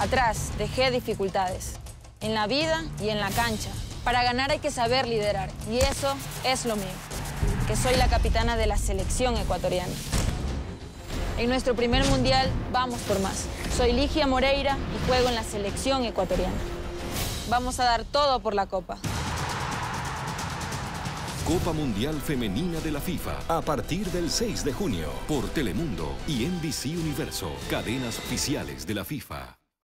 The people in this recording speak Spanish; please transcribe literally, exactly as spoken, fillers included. Atrás dejé dificultades, en la vida y en la cancha. Para ganar hay que saber liderar, y eso es lo mío, que soy la capitana de la selección ecuatoriana. En nuestro primer mundial vamos por más. Soy Ligia Moreira y juego en la selección ecuatoriana. Vamos a dar todo por la Copa. Copa Mundial Femenina de la FIFA, a partir del seis de junio, por Telemundo y N B C Universo, cadenas oficiales de la FIFA.